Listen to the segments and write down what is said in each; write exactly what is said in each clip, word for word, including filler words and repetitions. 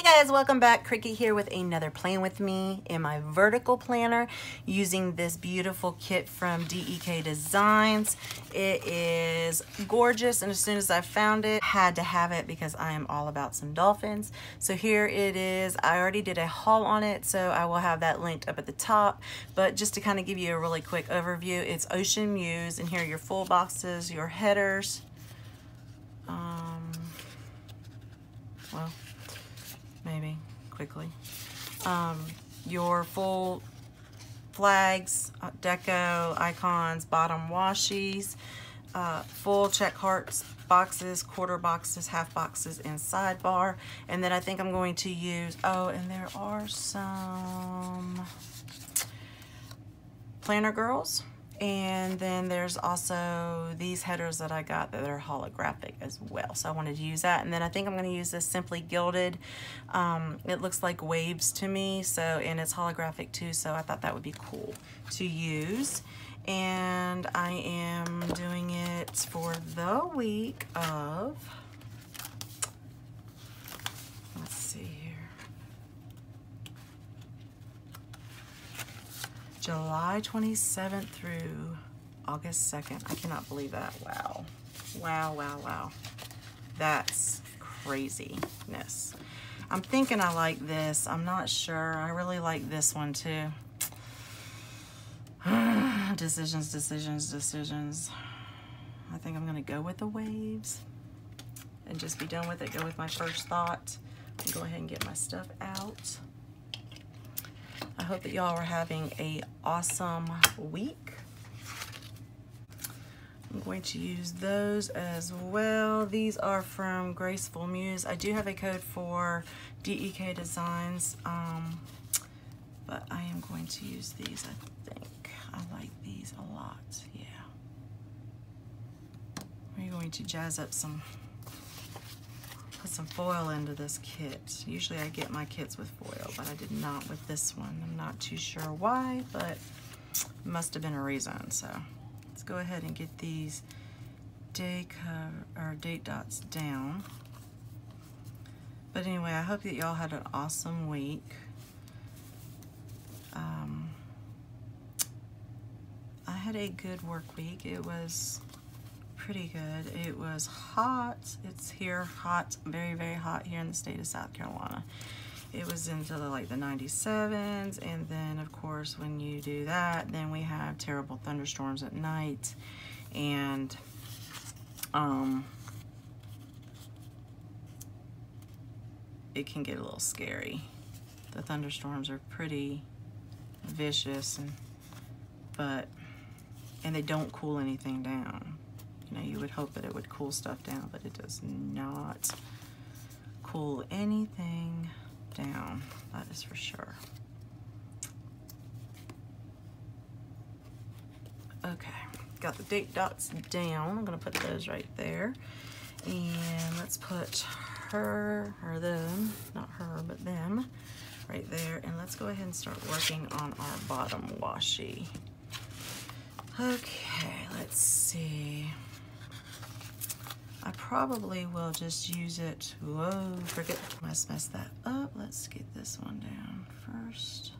Hey guys, welcome back. Cricket here with another Plan With Me in my vertical planner using this beautiful kit from D E K Designs. It is gorgeous, and as soon as I found it, had to have it because I am all about some dolphins. So here it is. I already did a haul on it, so I will have that linked up at the top. But just to kind of give you a really quick overview, it's Ocean Muse, and here are your full boxes, your headers. Um, well... maybe quickly um, your full flags, deco, icons, bottom washies, uh, full check hearts boxes, quarter boxes, half boxes, and sidebar. And then I think I'm going to use, oh, and there are some planner girls, and then there's also these headers that I got that are holographic as well, so I wanted to use that. And then I think I'm going to use this Simply Gilded. Um, it looks like waves to me, so, and it's holographic too, so I thought that would be cool to use. And I am doing it for the week of, let's see here, July twenty-seventh through August second. I cannot believe that. Wow. Wow, wow, wow. That's craziness. I'm thinking I like this. I'm not sure. I really like this one too. Decisions, decisions, decisions. I think I'm going to go with the waves and just be done with it. Go with my first thought. Go ahead and get my stuff out. I hope that y'all are having a awesome week. I'm going to use those as well. These are from Graceful Muse. I do have a code for D E K Designs, um, but I am going to use these, I think. I like these a lot, yeah. We're going to jazz up some, put some foil into this kit. Usually I get my kits with foil, but I did not with this one. I'm not too sure why, but must have been a reason. So let's go ahead and get these day cover, or date dots down. But anyway, I hope that y'all had an awesome week. Um, I had a good work week. It was pretty good. It was hot. It's here hot, very, very hot here in the state of South Carolina. It was into the, like the ninety-sevens, and then of course when you do that, then we have terrible thunderstorms at night, and um, it can get a little scary. The thunderstorms are pretty vicious, and but and they don't cool anything down. You know, you would hope that it would cool stuff down, but it does not cool anything down, that is for sure. Okay, got the date dots down. I'm gonna put those right there. And let's put her, or them, not her, but them, right there. And let's go ahead and start working on our bottom washi. Okay, let's see. I probably will just use it. Whoa, forget. I must mess that up. Let's get this one down first.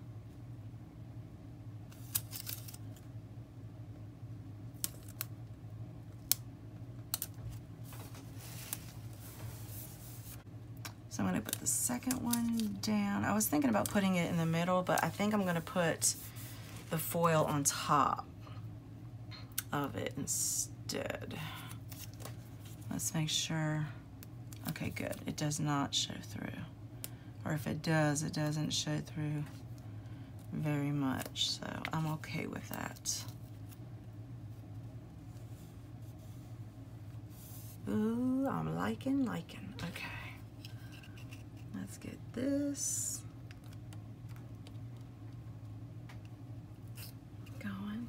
So I'm gonna put the second one down. I was thinking about putting it in the middle, but I think I'm gonna put the foil on top of it instead. Let's make sure, okay, good. It does not show through. Or if it does, it doesn't show through very much. So I'm okay with that. Ooh, I'm liking, liking. Okay. Let's get this going.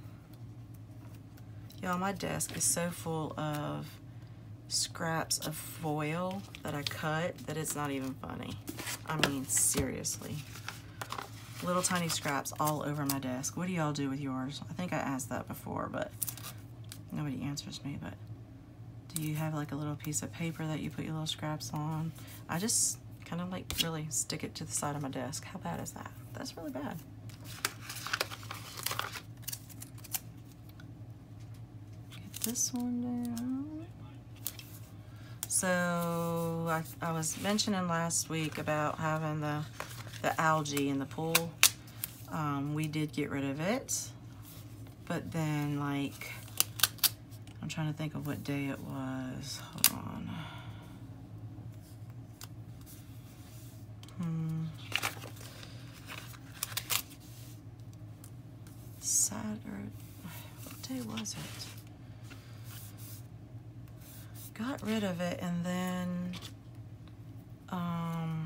Y'all, my desk is so full of scraps of foil that I cut that it's not even funny. I mean, seriously. Little tiny scraps all over my desk. What do y'all do with yours? I think I asked that before, but nobody answers me. But do you have like a little piece of paper that you put your little scraps on? I just kind of like really stick it to the side of my desk. How bad is that? That's really bad. Get this one down. So I, I was mentioning last week about having the, the algae in the pool. Um, we did get rid of it, but then like, I'm trying to think of what day it was. Hold on. Hmm. Saturday, what day was it? Got rid of it and then um,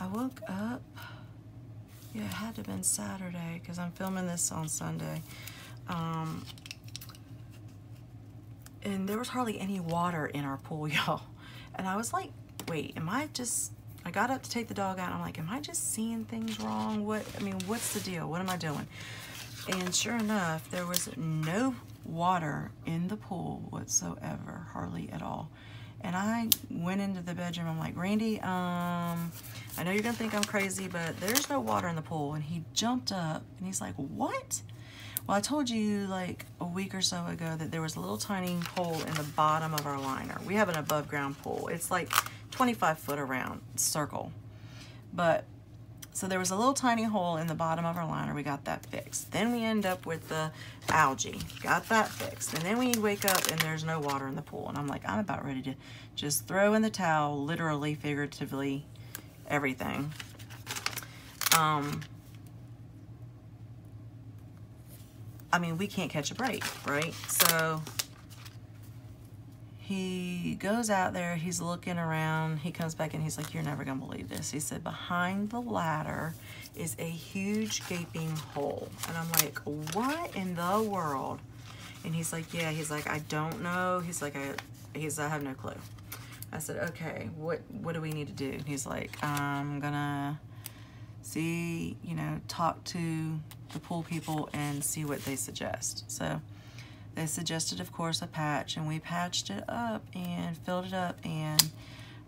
I woke up. Yeah, it had to have been Saturday because I'm filming this on Sunday. Um, and there was hardly any water in our pool, y'all. And I was like, wait, am I just, I got up to take the dog out, and I'm like, am I just seeing things wrong? What, I mean, what's the deal? What am I doing? And sure enough, there was no water in the pool whatsoever, hardly at all. And I went into the bedroom, I'm like, Randy, um, I know you're gonna think I'm crazy, but there's no water in the pool. And he jumped up and he's like, what? Well, I told you like a week or so ago that there was a little tiny hole in the bottom of our liner. We have an above ground pool. It's like twenty-five foot around circle. But so there was a little tiny hole in the bottom of our liner. We got that fixed. Then we end up with the algae. Got that fixed. And then we wake up and there's no water in the pool. And I'm like, I'm about ready to just throw in the towel, literally, figuratively, everything. Um, I mean, we can't catch a break, right? So he goes out there, he's looking around, he comes back and he's like, you're never gonna believe this. He said, behind the ladder is a huge gaping hole. And I'm like, what in the world? And he's like, yeah, he's like, I don't know. He's like, I, he's, I have no clue. I said, okay, what, what do we need to do? And he's like, I'm gonna see, you know, talk to the pool people and see what they suggest. So they suggested, of course, a patch, and we patched it up and filled it up, and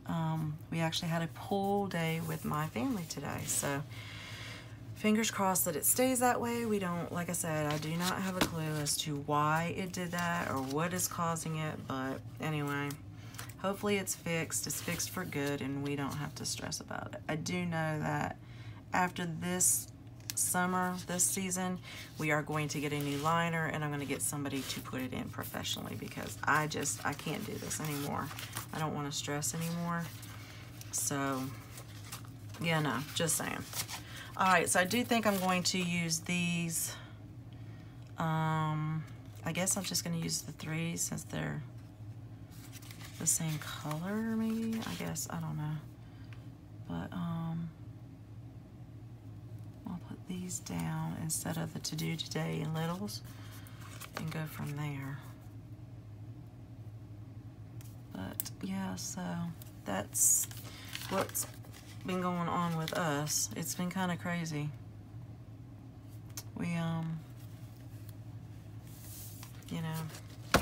um, we actually had a pool day with my family today. So fingers crossed that it stays that way. We don't, like I said, I do not have a clue as to why it did that or what is causing it, but anyway, hopefully it's fixed. It's fixed for good and we don't have to stress about it. I do know that after this summer, this season, we are going to get a new liner, and I'm going to get somebody to put it in professionally because I just, I can't do this anymore. I don't want to stress anymore. So, yeah, no, just saying. All right, so I do think I'm going to use these. Um, I guess I'm just going to use the three since they're the same color, maybe, I guess, I don't know. But, um, I'll put these down instead of the to-do today in littles and go from there. But yeah, so that's what's been going on with us. It's been kind of crazy. We, um, you know,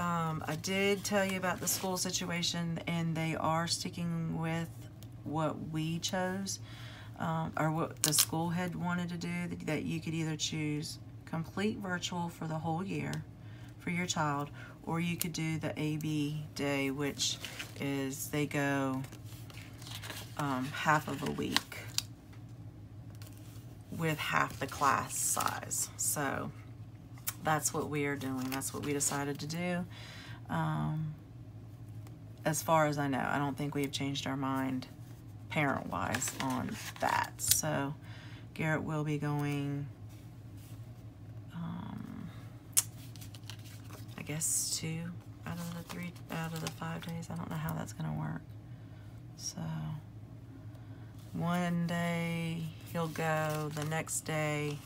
um, I did tell you about the school situation, and they are sticking with what we chose. Um, or what the school had wanted to do, that you could either choose complete virtual for the whole year for your child, or you could do the A B day, which is they go um, half of a week with half the class size. So that's what we are doing. That's what we decided to do. Um, as far as I know, I don't think we've changed our mind parent-wise on that. So Garrett will be going, um, I guess two out of the three, out of the five days. I don't know how that's gonna work. So one day he'll go, the next day,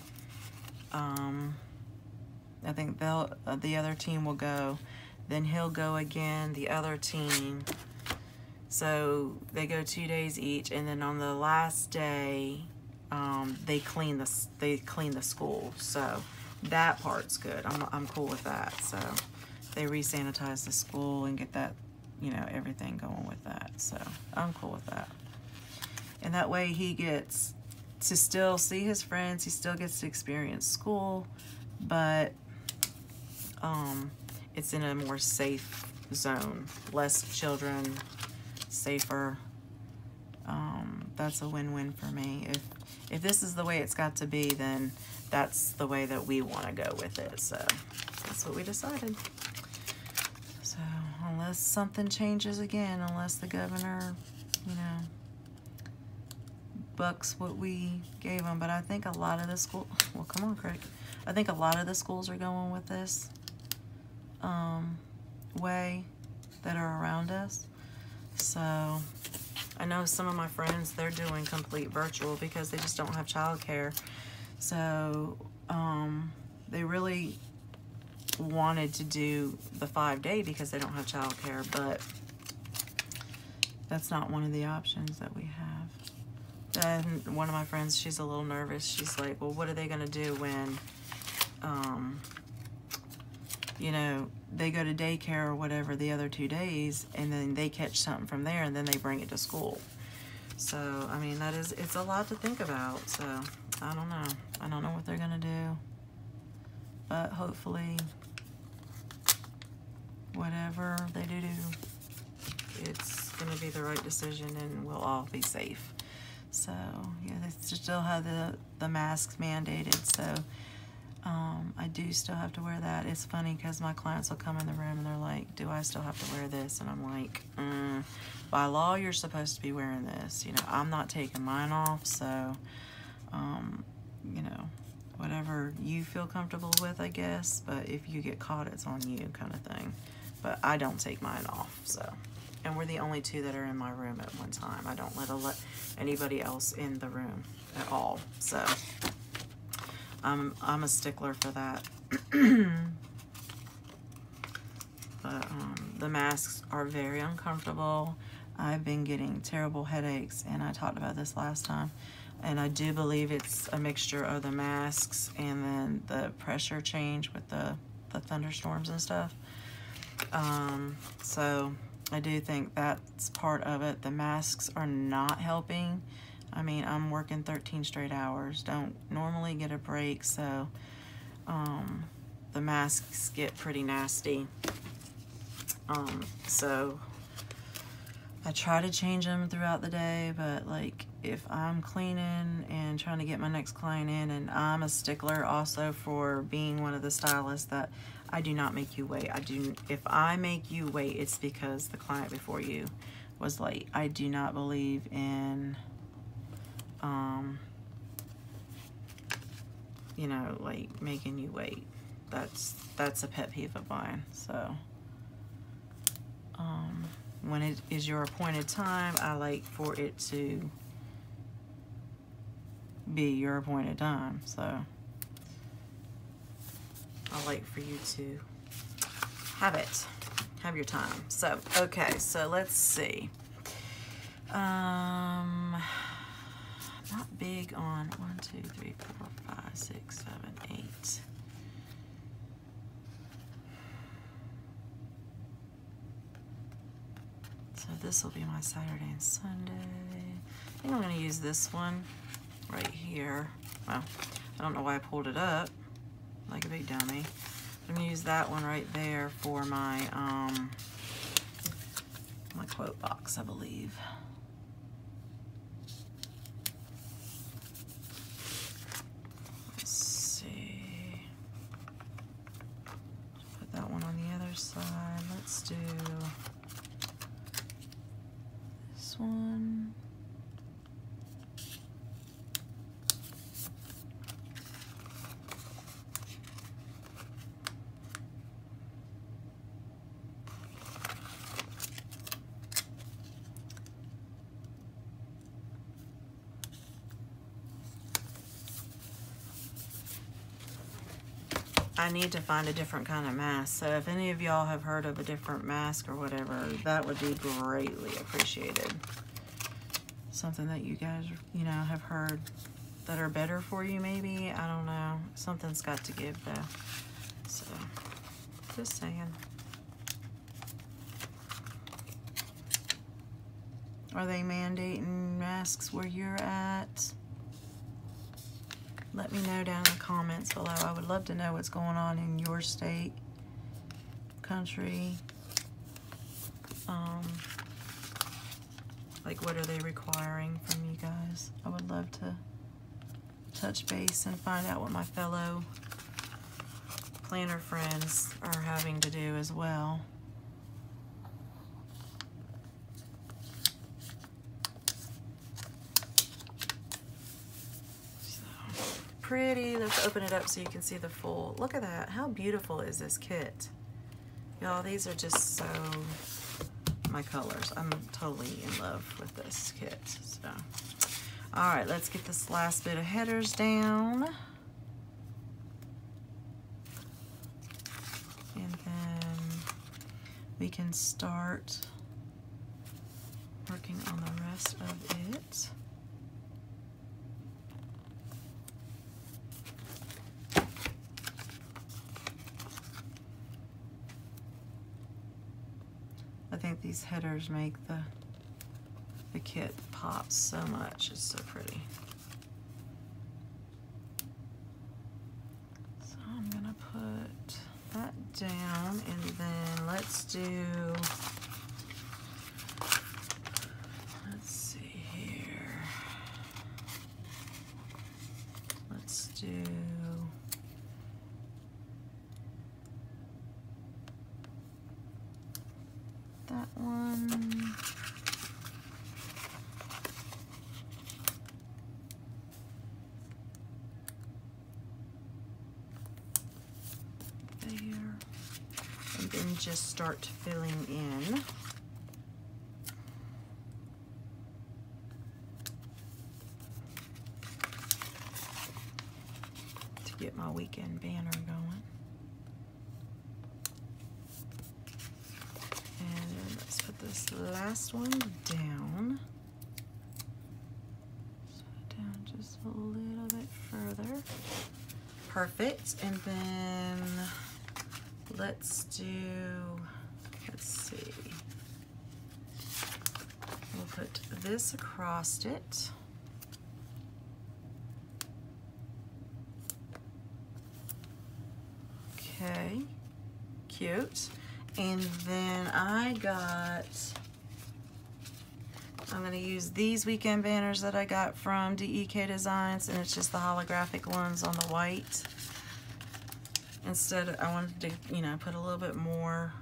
um, I think they'll, uh, the other team will go, then he'll go again, the other team. So they go two days each, and then on the last day, um, they clean the they clean the school. So that part's good. I'm I'm cool with that. So they re-sanitize the school and get that you know, everything going with that. So I'm cool with that. And that way he gets to still see his friends, he still gets to experience school, but um, it's in a more safe zone. Less children, safer. Um, that's a win-win for me. If, if this is the way it's got to be, then that's the way that we want to go with it. So that's what we decided. So unless something changes again, unless the governor, you know, bucks what we gave them. But I think a lot of the school, well, come on, Crick. I think a lot of the schools are going with this um, way that are around us. So I know some of my friends, they're doing complete virtual because they just don't have childcare. So um, they really wanted to do the five day because they don't have childcare, but that's not one of the options that we have. And one of my friends, she's a little nervous. She's like, well, what are they gonna do when, um, you know, they go to daycare or whatever the other two days, and then they catch something from there, and then they bring it to school. So, I mean, that is, it's a lot to think about. So, I don't know. I don't know what they're gonna do. But hopefully, whatever they do do, it's gonna be the right decision, and we'll all be safe. So, yeah, they still have the, the masks mandated, so um, I do still have to wear that. It's funny because my clients will come in the room and they're like, do I still have to wear this? And I'm like, mm, by law, you're supposed to be wearing this. You know, I'm not taking mine off, so, um, you know, whatever you feel comfortable with, I guess. But if you get caught, it's on you kind of thing. But I don't take mine off, so. And we're the only two that are in my room at one time. I don't let, a let anybody else in the room at all. So I'm, I'm a stickler for that. But um, the masks are very uncomfortable. I've been getting terrible headaches, and I talked about this last time. And I do believe it's a mixture of the masks and then the pressure change with the, the thunderstorms and stuff. Um, so... I do think that's part of it. The masks are not helping. I mean, I'm working thirteen straight hours. Don't normally get a break, so um, the masks get pretty nasty. Um, so I try to change them throughout the day, but like if I'm cleaning and trying to get my next client in, and I'm a stickler also for being one of the stylists that I do not make you wait. I do. If I make you wait, it's because the client before you was late. I do not believe in, um, you know, like making you wait. That's that's a pet peeve of mine. So, um, when it is your appointed time, I like for it to be your appointed time. So. I like for you to have it, have your time. So, okay, so let's see. Um, not big on one, two, three, four, five, six, seven, eight. So this will be my Saturday and Sunday. I think I'm gonna use this one right here. Well, I don't know why I pulled it up. Like a big dummy. I'm gonna use that one right there for my um, my quote box, I believe. Let's see. Put that one on the other side. Let's do this one. I need to find a different kind of mask. So if any of y'all have heard of a different mask or whatever, that would be greatly appreciated. Something that you guys, you know, have heard that are better for you maybe. I don't know. Something's got to give though. So, just saying. Are they mandating masks where you're at? Let me know down in the comments below. I would love to know what's going on in your state, country. Um, like, what are they requiring from you guys? I would love to touch base and find out what my fellow planner friends are having to do as well. Pretty. Let's open it up so you can see the full. Look at that. How beautiful is this kit? Y'all, these are just so my colors. I'm totally in love with this kit. So, all right, let's get this last bit of headers down. And then we can start working on the rest of it. I think these headers make the, the kit pop so much. It's so pretty. So I'm gonna put that down, and then let's do, let's see here. Let's do that one. There. And then just start filling in. To get my weekend banner going. This last one down, so down just a little bit further. Perfect. And then let's do, let's see, we'll put this across it. Okay, cute. And then I got, I'm going to use these weekend banners that I got from D E K Designs, and it's just the holographic ones on the white. Instead, I wanted to, you know, put a little bit more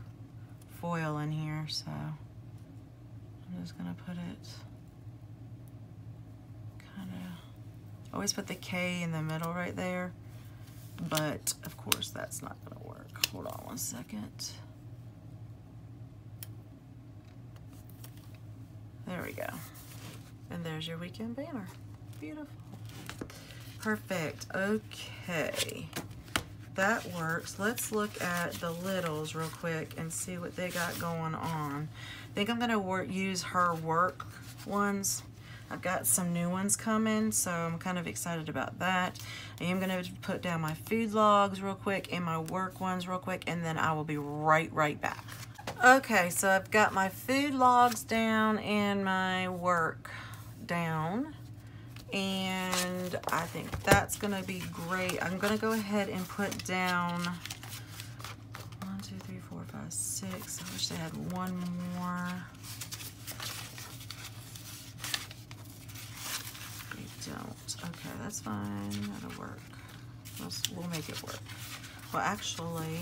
foil in here, so I'm just going to put it kind of, always put the K in the middle right there, but of course that's not going to work. Hold on one second. There we go. And there's your weekend banner. Beautiful. Perfect. Okay. That works. Let's look at the littles real quick and see what they got going on. I think I'm going to use her work ones. I've got some new ones coming, so I'm kind of excited about that. I am going to put down my food logs real quick and my work ones real quick, and then I will be right, right back. Okay, so I've got my food logs down and my work down, and I think that's gonna be great. I'm gonna go ahead and put down one, two, three, four, five, six. I wish they had one more. They don't. Okay, that's fine. That'll work. Let's, we'll make it work. Well, actually,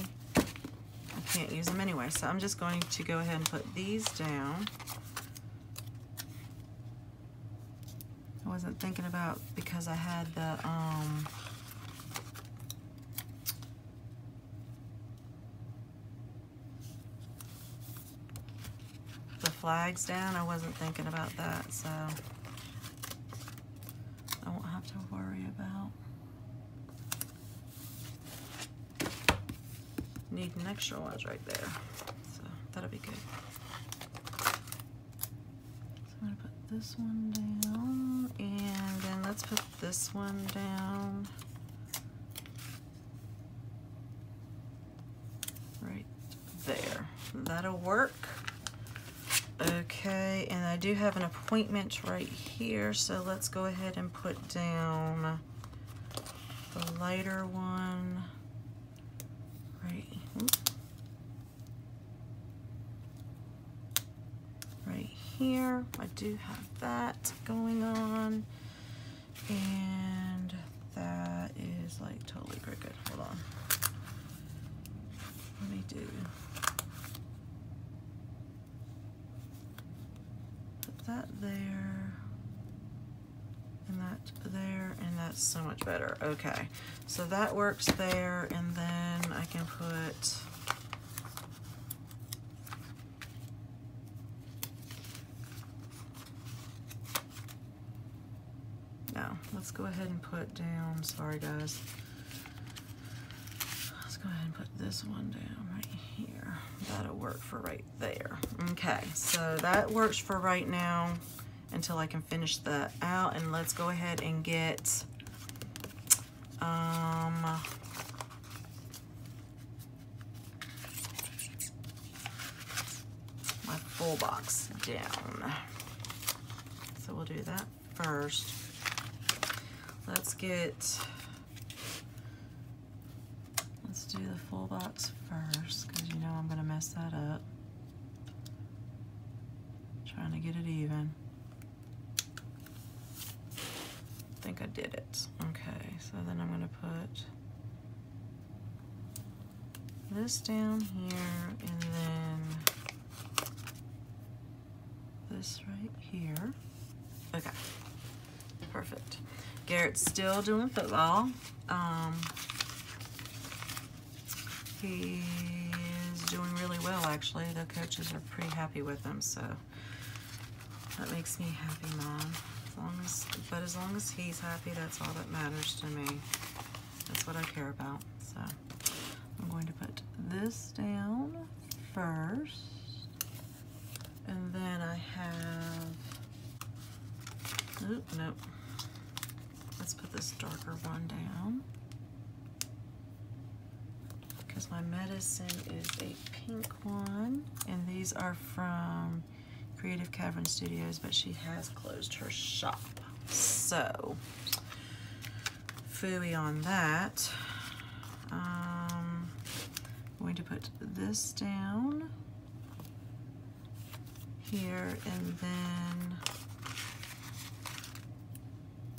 I can't use them anyway, so I'm just going to go ahead and put these down. I wasn't thinking about, because I had the um, the flags down. I wasn't thinking about that, so I won't have to worry about need an extra ones right there, so that'll be good. So I'm gonna put this one down, and then let's put this one down right there. That'll work. Okay, and I do have an appointment right here, so let's go ahead and put down the lighter one right, right here. I do have that going on, and that is like totally Cricut. Hold on. Let me do. That there, and that there, and that's so much better. Okay, so that works there, and then I can put no, let's go ahead and put down, sorry guys, let's go ahead and put this one down right here. That'll work for right there. Okay, so that works for right now until I can finish that out. And let's go ahead and get um my full box down. So we'll do that first. Let's get let's do the full box first, because you know I'm gonna mess that up. Trying to get it even. I think I did it. Okay, so then I'm gonna put this down here, and then this right here. Okay, perfect. Garrett's still doing football. Um, He is doing really well, actually. The coaches are pretty happy with him, so that makes me happy, Mom. As long as, but as long as he's happy, that's all that matters to me. That's what I care about. So I'm going to put this down first, and then I have. Oop, nope. Let's put this darker one down. My medicine is a pink one, and these are from Creative Cavern Studios, but she has closed her shop, so phooey on that. Um, I'm going to put this down here, and then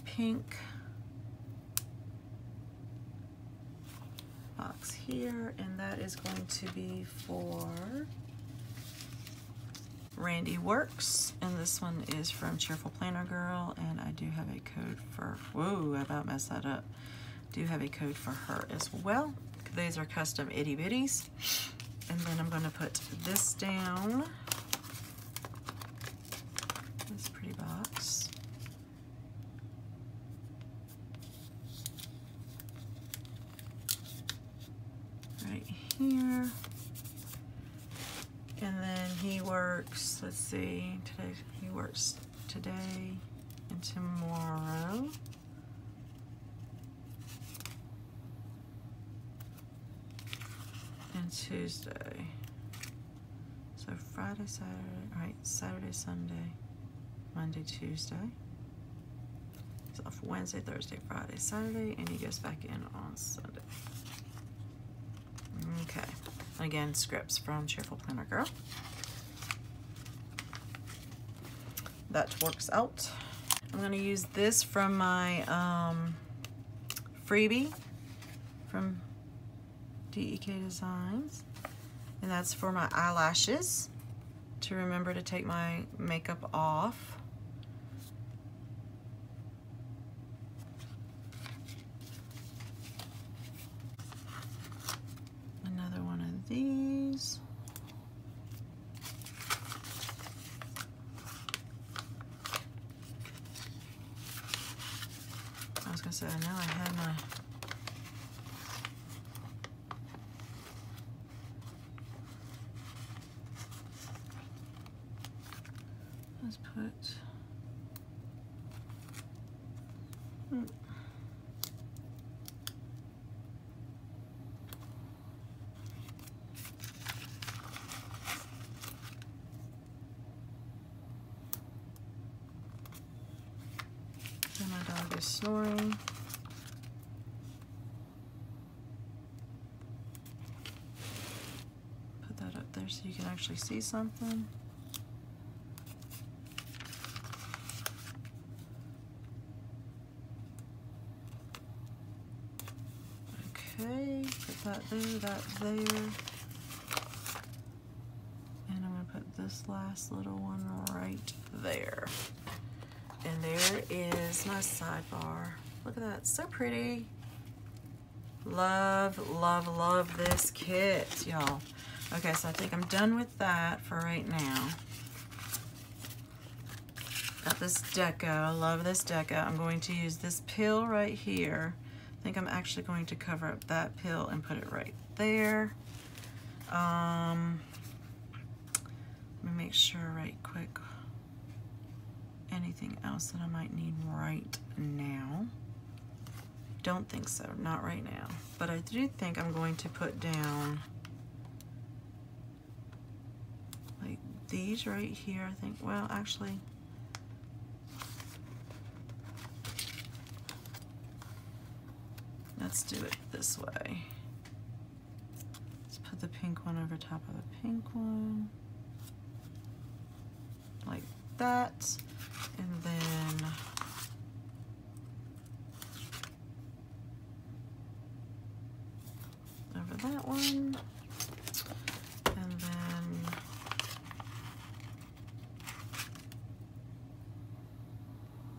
pink box here, and that is going to be for Randy Works, and this one is from Cheerful Planner Girl, and I do have a code for, whoa, I about messed that up, do have a code for her as well. These are custom itty bitties, and then I'm going to put this down, this pretty box. Here. And then he works, let's see, today he works today and tomorrow. And Tuesday. So Friday, Saturday, right, Saturday, Sunday, Monday, Tuesday. He's off Wednesday, Thursday, Friday, Saturday, and he goes back in on Sunday. Okay, again, scripts from Cheerful Planner Girl. That works out. I'm going to use this from my um, freebie from D E K Designs, and that's for my eyelashes, to remember to take my makeup off. These. I was gonna say, I know I had my let's put hmm. My dog is snoring. Put that up there so you can actually see something. Okay, put that there, that there. And I'm gonna put this last little one right there. And there is my sidebar. Look at that, so pretty. Love, love, love this kit, y'all. Okay, so I think I'm done with that for right now. Got this deco, I love this deco. I'm going to use this pill right here. I think I'm actually going to cover up that pill and put it right there. Um, let me make sure right quick. Anything else that I might need right now? Don't think so, not right now. But I do think I'm going to put down like these right here, I think. Well, actually, let's do it this way. Let's put the pink one over top of the pink one, like that. And then over that one, and then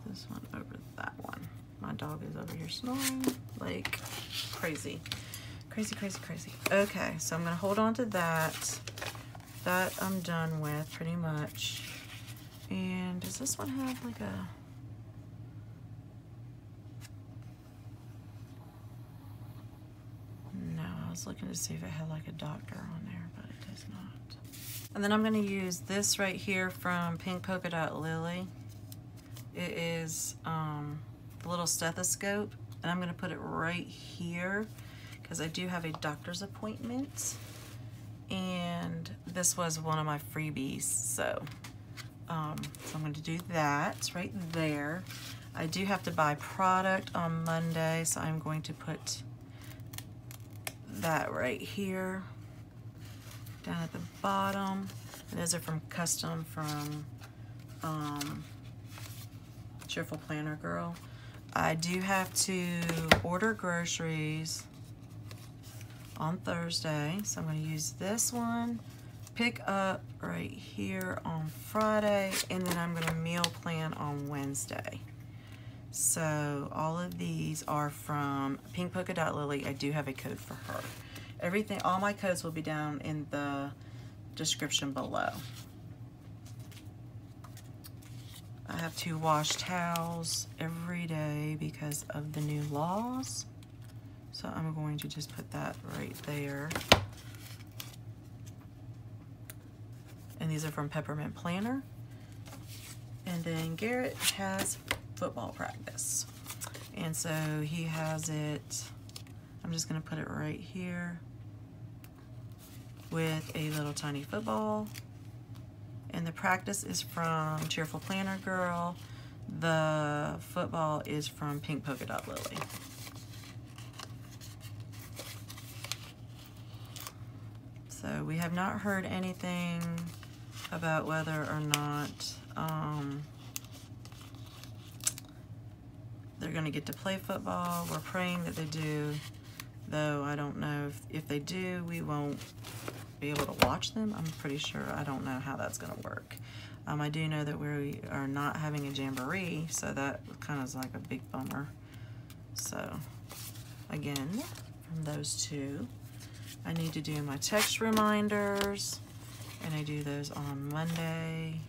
this one over that one. My dog is over here snoring like crazy. Crazy, crazy, crazy. Okay, so I'm going to hold on to that. That I'm done with pretty much. And does this one have like a, no, I was looking to see if it had like a doctor on there, but it does not. And then I'm gonna use this right here from Pink Polka Dot Lily. It is um, the little stethoscope, and I'm gonna put it right here because I do have a doctor's appointment. And this was one of my freebies, so. Um, so I'm going to do that right there. I do have to buy product on Monday, so I'm going to put that right here down at the bottom. And those are from custom from um, Cheerful Planner Girl. I do have to order groceries on Thursday, so I'm going to use this one. Pick up right here on Friday, and then I'm gonna meal plan on Wednesday. So all of these are from Pink Polka Dot Lily. I do have a code for her. Everything, all my codes will be down in the description below. I have to wash towels every day because of the new laws. So I'm going to just put that right there. And these are from Peppermint Planner. And then Garrett has football practice. And so he has it, I'm just gonna put it right here with a little tiny football. And the practice is from Cheerful Planner Girl. The football is from Pink Polka Dot Lily. So we have not heard anything about whether or not um, they're gonna get to play football. We're praying that they do, though I don't know if, if they do, we won't be able to watch them. I'm pretty sure, I don't know how that's gonna work. Um, I do know that we are not having a jamboree, so that kind of is like a big bummer. So again, from those two, I need to do my text reminders, and I do those on Monday,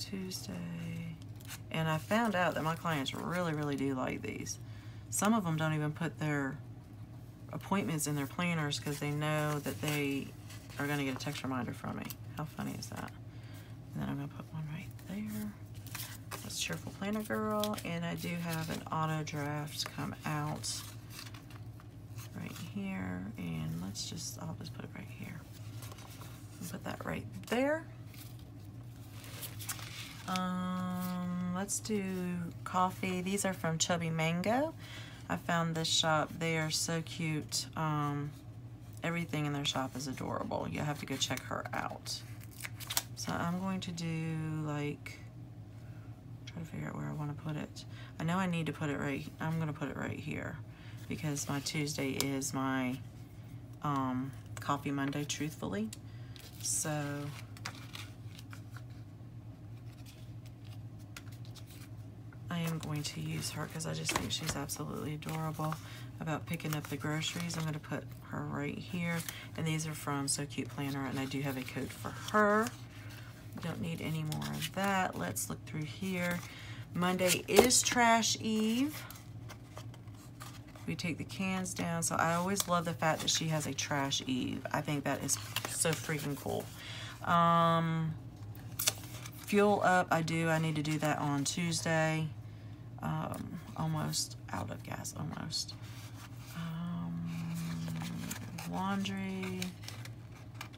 Tuesday, and I found out that my clients really, really do like these. Some of them don't even put their appointments in their planners because they know that they are gonna get a text reminder from me. How funny is that? And then I'm gonna put one right there. That's Cheerful Planner Girl, and I do have an auto draft come out right here, and let's just, I'll just put it right here. I'll put that right there. Um, let's do coffee. These are from Chubby Mango. I found this shop. They are so cute. Um, everything in their shop is adorable. You have to go check her out. So I'm going to do like, try to figure out where I want to put it. I know I need to put it right, I'm going to put it right here because my Tuesday is my um, Coffee Monday, truthfully. So I am going to use her because I just think she's absolutely adorable. About picking up the groceries, I'm going to put her right here. And these are from So Cute Planner, and I do have a code for her. Don't need any more of that. Let's look through here. Monday is trash eve. We take the cans down. So I always love the fact that she has a trash eve. I think that is so freaking cool. Um, fuel up, I do. I need to do that on Tuesday. Um, almost out of gas, almost. Um, laundry,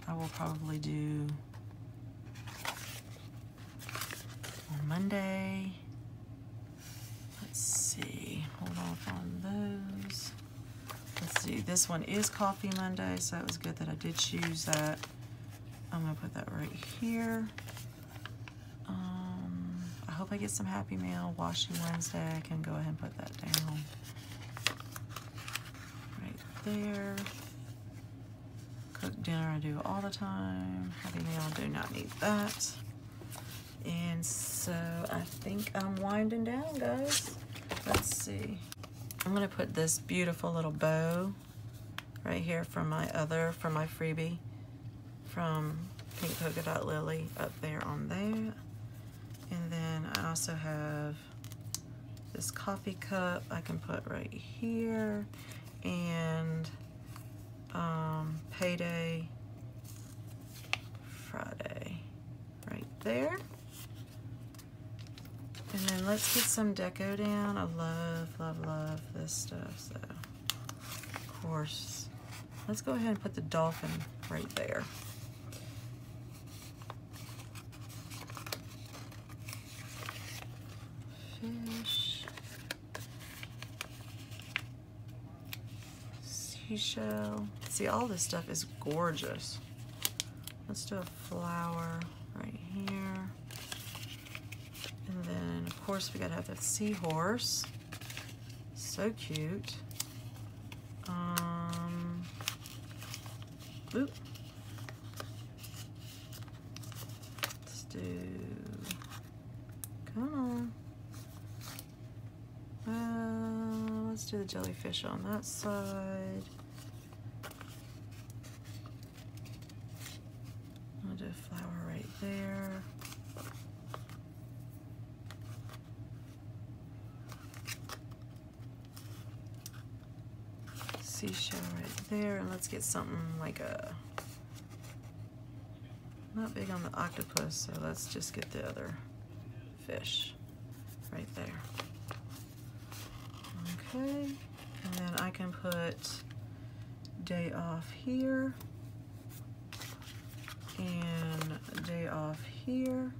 I will probably do on Monday. Let's see, hold off on those. Let's see, this one is Coffee Monday, so it was good that I did choose that. I'm gonna put that right here. Um, I hope I get some Happy Meal. Washi Wednesday, I can go ahead and put that down. Right there. Cook dinner, I do all the time. Happy Meal, I do not need that. And so I think I'm winding down, guys. Let's see. I'm gonna put this beautiful little bow right here from my other, from my freebie, from Pink Polka Dot Lily up there on there. And then I also have this coffee cup I can put right here. And um, payday Friday right there. And then let's get some deco down. I love, love, love this stuff, so of course. Let's go ahead and put the dolphin right there. Fish. Seashell. See, all this stuff is gorgeous. Let's do a flower right here. And then, of course, we gotta have the seahorse. So cute. Um, oop. Let's do, come on. Uh, let's do the jellyfish on that side. I'll do a flower right there. Seashell right there, and let's get something like a, I'm not big on the octopus, so let's just get the other fish right there. Okay, and then I can put day off here and day off here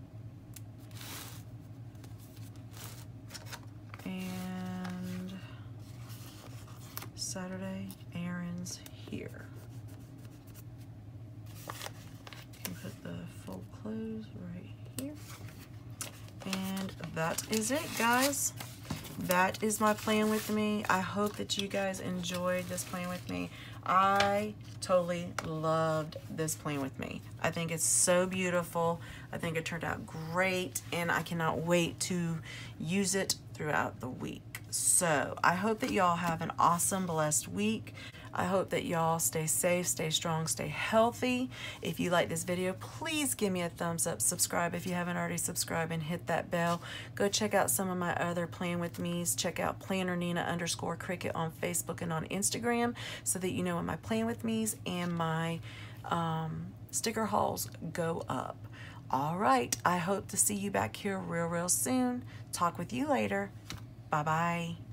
and Saturday, errands here. You can put the full clothes right here. And that is it, guys. That is my plan with me. I hope that you guys enjoyed this plan with me. I totally loved this plan with me. I think it's so beautiful. I think it turned out great, and I cannot wait to use it throughout the week. So I hope that y'all have an awesome, blessed week. I hope that y'all stay safe, stay strong, stay healthy. If you like this video, please give me a thumbs up, subscribe if you haven't already subscribed, and hit that bell. Go check out some of my other Plan With Me's. Check out PlannerNeena_Crickett on Facebook and on Instagram so that you know when my Plan With Me's and my um, sticker hauls go up. All right, I hope to see you back here real, real soon. Talk with you later. Bye-bye.